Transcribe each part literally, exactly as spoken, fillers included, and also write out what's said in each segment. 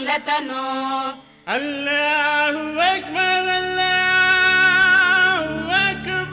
الله أكبر الله أكبر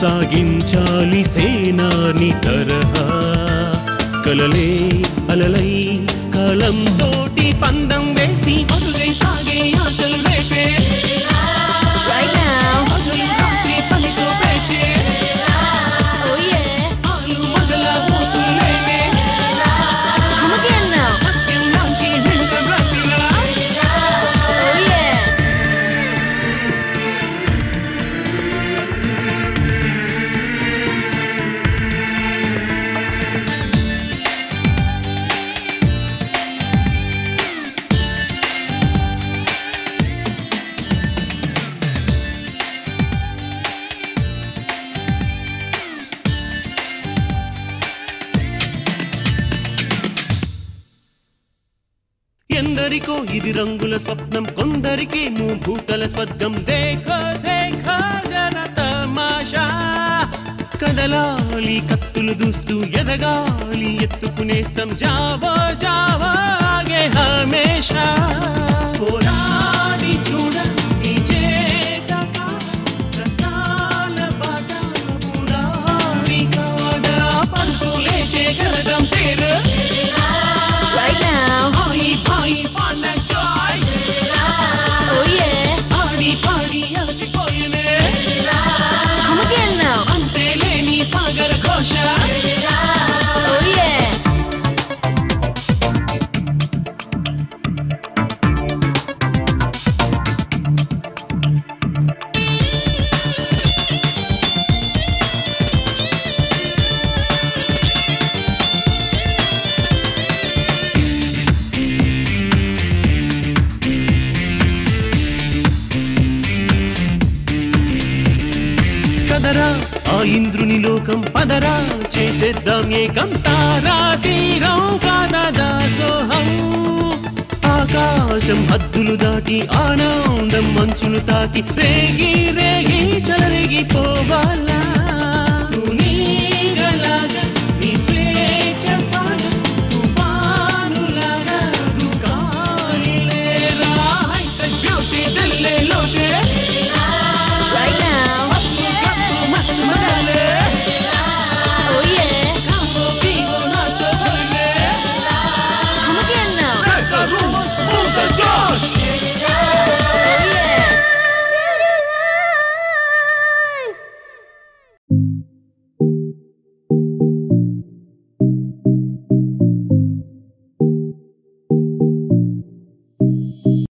సాగించాలి సేనాని తరహా కలలే అలలై కాలం తోటి పందం వేసి వరులై సాగే ఆశలు రేపే ఎందరికో ఇది రంగుల స్వప్నం కొందరికి మూభూతల స్వర్గం దేఖో దేఖో జన తమాషా కదలాలి కత్తులు దూస్తూ ఎదగాలి ఎత్తుకునేస్తాం జావో జావో ఆగే హమేషా పోరాడి చూడ నీ చేతక కష్టాల బాటలో పోరాడి కాదా పంటూ లేచే గరడం తేరు ఆ ఇంద్రుని లోకం పదరా చేసేద్దాం ఏకం తారా తీరం కాదా సోహం ఆకాశం హద్దులు దాటి ఆనందం మంచులు తాకి రేగి రేగి చలరిగిపోవాల